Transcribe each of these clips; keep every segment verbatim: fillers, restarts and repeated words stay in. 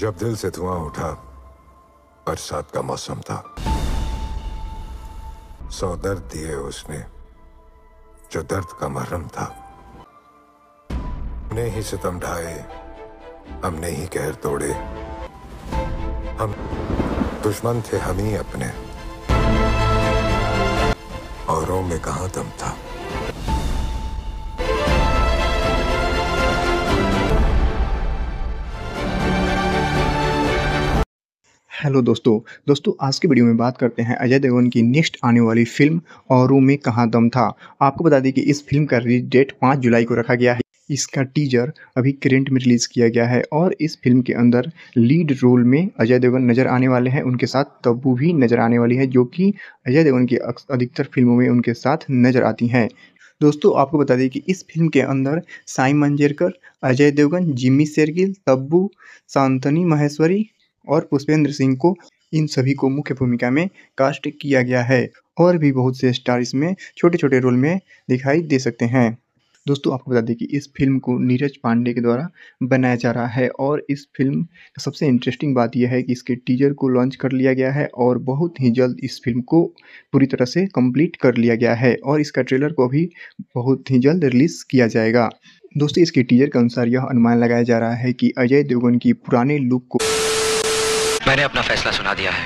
जब दिल से धुआं उठा, बरसात का मौसम था। सौ दर्द दिए उसने, जो दर्द का महरम था। हमने ही सितम ढाए, हमने ही कहर तोड़े, हम दुश्मन थे हम ही अपने। औरों में कहां दम था। हेलो दोस्तों दोस्तों आज की वीडियो में बात करते हैं अजय देवगन की नेक्स्ट आने वाली फिल्म औरों में कहां दम था। आपको बता दें कि इस फिल्म का रिलीज डेट पाँच जुलाई को रखा गया है। इसका टीजर अभी करेंट में रिलीज़ किया गया है और इस फिल्म के अंदर लीड रोल में अजय देवगन नज़र आने वाले हैं। उनके साथ तब्बू भी नज़र आने वाली है, जो कि अजय देवगन की अधिकतर फिल्मों में उनके साथ नज़र आती हैं। दोस्तों आपको बता दें कि इस फिल्म के अंदर साई मंजरेकर, अजय देवगन, जिमी शेरगिल, तब्बू, शांतनु माहेश्वरी और पुष्पेंद्र सिंह को, इन सभी को मुख्य भूमिका में कास्ट किया गया है और भी बहुत से स्टार इसमें छोटे छोटे रोल में दिखाई दे सकते हैं। दोस्तों आपको बता दें कि इस फिल्म को नीरज पांडे के द्वारा बनाया जा रहा है और इस फिल्म का सबसे इंटरेस्टिंग बात यह है कि इसके टीजर को लॉन्च कर लिया गया है और बहुत ही जल्द इस फिल्म को पूरी तरह से कंप्लीट कर लिया गया है और इसका ट्रेलर को भी बहुत ही जल्द रिलीज़ किया जाएगा। दोस्तों इसके टीजर के अनुसार यह अनुमान लगाया जा रहा है कि अजय देवगन की पुराने लुक को मैंने अपना फैसला सुना दिया है।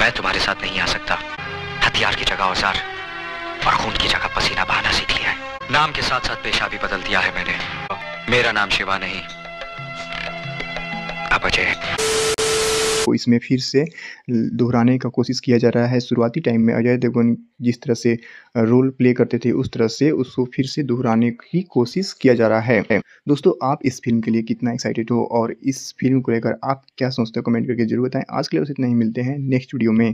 मैं तुम्हारे साथ नहीं आ सकता। हथियार की जगह औजार और खून की जगह पसीना बहाना सीख लिया है। नाम के साथ साथ पेशा भी बदल दिया है मैंने। मेरा नाम शिवा नहीं अब अजय है। तो इसमें फिर से दोहराने का कोशिश किया जा रहा है। शुरुआती टाइम में अजय देवगन जिस तरह से रोल प्ले करते थे उस तरह से उसको फिर से दोहराने की कोशिश किया जा रहा है। दोस्तों आप इस फिल्म के लिए कितना एक्साइटेड हो और इस फिल्म को लेकर आप क्या सोचते हो, कमेंट करके जरूर बताएं। आज के लिए बस इतना ही, मिलते हैं नेक्स्ट वीडियो में।